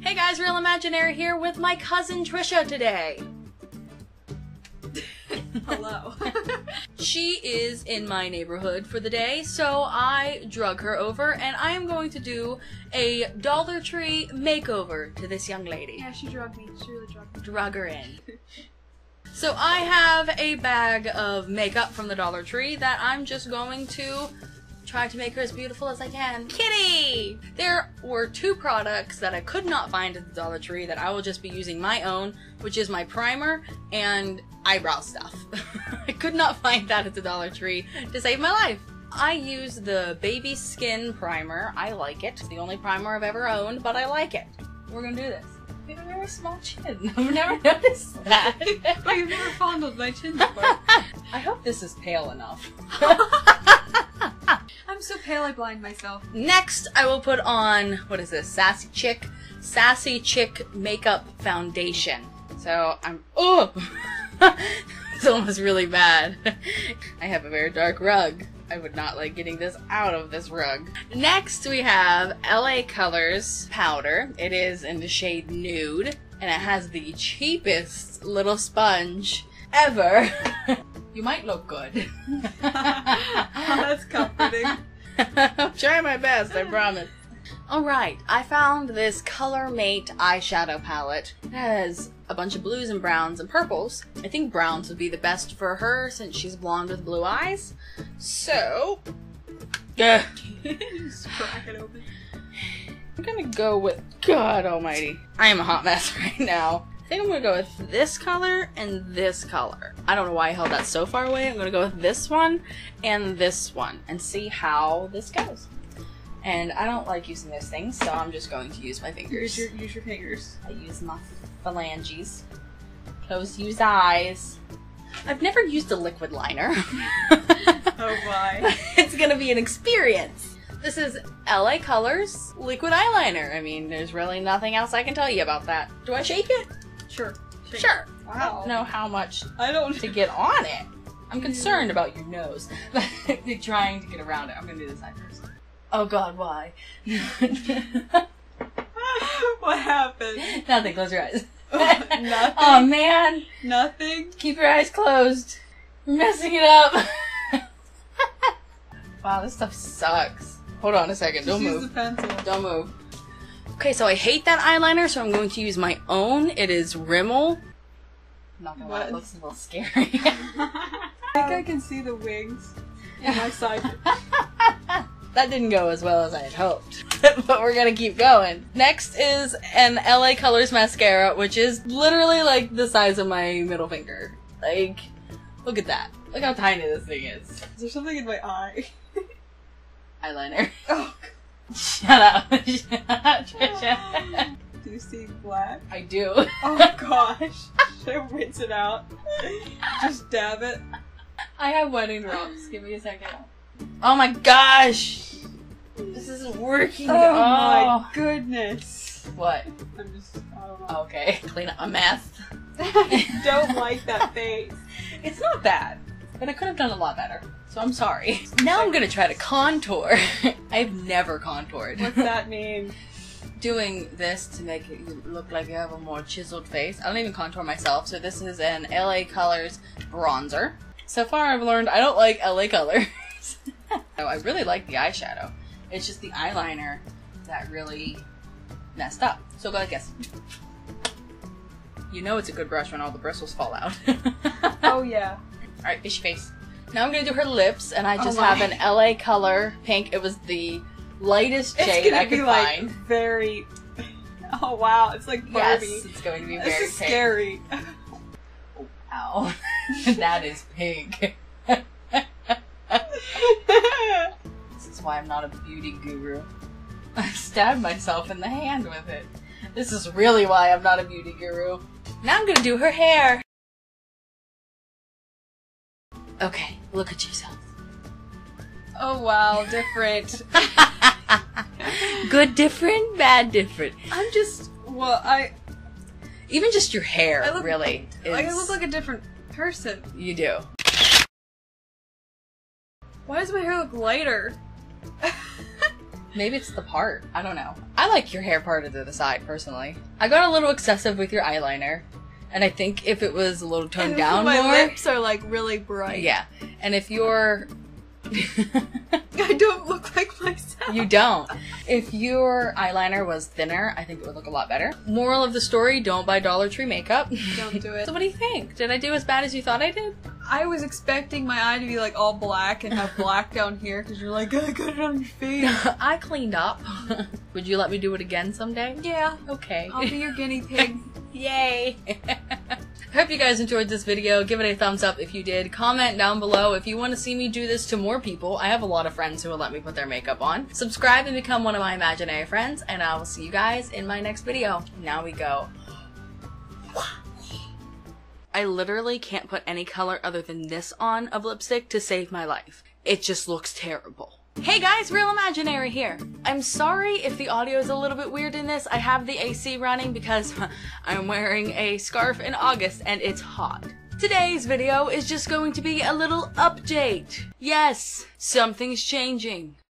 Hey guys, Real Imaginary here with my cousin Trisha today. Hello. She is in my neighborhood for the day, so I drug her over, and I am going to do a Dollar Tree makeover to this young lady. Yeah, she drugged me. She really drugged me. Drug her in. So I have a bag of makeup from the Dollar Tree that I'm just going to try to make her as beautiful as I can. Kitty! There were two products that I could not find at the Dollar Tree that I will just be using my own, which is my primer and eyebrow stuff. I could not find that at the Dollar Tree to save my life. I use the Baby Skin Primer. I like it. It's the only primer I've ever owned, but I like it. We're gonna do this. You have a very small chin. I've never noticed that. Oh, you've never fondled my chin before. I hope this is pale enough. I'm so pale I blind myself. Next, I will put on, what is this, Sassy Chick Makeup Foundation. So, oh! This one was really bad. I have a very dark rug. I would not like getting this out of this rug. Next, we have LA Colors powder. It is in the shade Nude, and it has the cheapest little sponge ever. You might look good. Oh, that's comforting. I'm trying my best, I promise. Alright, I found this Color Mate eyeshadow palette. It has a bunch of blues and browns and purples. I think browns would be the best for her since she's blonde with blue eyes. So, just crack it open. I'm gonna go with, God almighty, I am a hot mess right now. I think I'm gonna go with this color and this color. I don't know why I held that so far away. I'm gonna go with this one and see how this goes. And I don't like using those things, so I'm just going to use my fingers. Use your fingers. I use my phalanges. Close, use eyes. I've never used a liquid liner. Oh my. It's gonna be an experience. This is LA Colors liquid eyeliner. I mean, there's really nothing else I can tell you about that. Do I shake it? Sure. Sure. Wow. I don't know how much to get on it. I'm concerned about your nose. Trying to get around it. I'm gonna do this eye first. Oh God, why? What happened? Nothing. Close your eyes. Oh, nothing. Oh man. Nothing. Keep your eyes closed. You're messing it up. Wow, this stuff sucks. Hold on a second. Don't move. Use the pencil. Don't move. Okay, so I hate that eyeliner, so I'm going to use my own. It is Rimmel. I'm not gonna lie, it looks a little scary. I think I can see the wings in my side. That didn't go as well as I had hoped, but we're gonna keep going. Next is an LA Colors mascara, which is literally like the size of my middle finger. Like, look at that. Look how tiny this thing is. Is there something in my eye? Eyeliner. Oh. Shut up, Trisha. Do you see black? I do. Oh gosh. Should I rinse it out? Just dab it. I have wedding drops. Give me a second. Oh my gosh! This isn't working. Oh my goodness. What? I'm just, I don't know. Okay. Clean up a mess. I don't like that face. It's not bad, but I could have done a lot better. So I'm sorry. Now I'm gonna try to contour. I've never contoured. What's that mean? Doing this to make it look like you have a more chiseled face. I don't even contour myself, so this is an LA Colors bronzer. So far I've learned I don't like LA Colors. So I really like the eyeshadow. It's just the eyeliner that really messed up. So go like this. You know it's a good brush when all the bristles fall out. Oh yeah. Alright, fishy face. Now I'm gonna do her lips, and I just have an LA Color pink. It was the lightest shade I could find. Like, very. Oh wow, it's like Barbie. Yes, it's going to be very pink. This is scary. Oh, ow. That is pink. This is why I'm not a beauty guru. I stabbed myself in the hand with it. This is really why I'm not a beauty guru. Now I'm gonna do her hair. Okay, look at yourself. Oh wow, different. Good different, bad different. I'm just, well, even just your hair, I look, really. I look like a different person. You do. Why does my hair look lighter? Maybe it's the part. I don't know. I like your hair parted to the side, personally. I got a little excessive with your eyeliner. And I think if it was a little toned down more... My lips are, like, really bright. Yeah. And if you're... I don't look like myself. You don't. If your eyeliner was thinner, I think it would look a lot better. Moral of the story, don't buy Dollar Tree makeup. Don't do it. So what do you think? Did I do as bad as you thought I did? I was expecting my eye to be like all black and have black down here because you're like, I got it on your face. I cleaned up. Would you let me do it again someday? Yeah. Okay. I'll be your guinea pig. Yay. I hope you guys enjoyed this video. Give it a thumbs up if you did. Comment down below if you want to see me do this to more people. I have a lot of friends who will let me put their makeup on. Subscribe and become one of my imaginary friends, and I will see you guys in my next video. Now we go. I literally can't put any color other than this on of lipstick to save my life. It just looks terrible. Hey guys, Real Imaginary here. I'm sorry if the audio is a little bit weird in this. I have the AC running because I'm wearing a scarf in August and it's hot. Today's video is just going to be a little update. Yes, something's changing.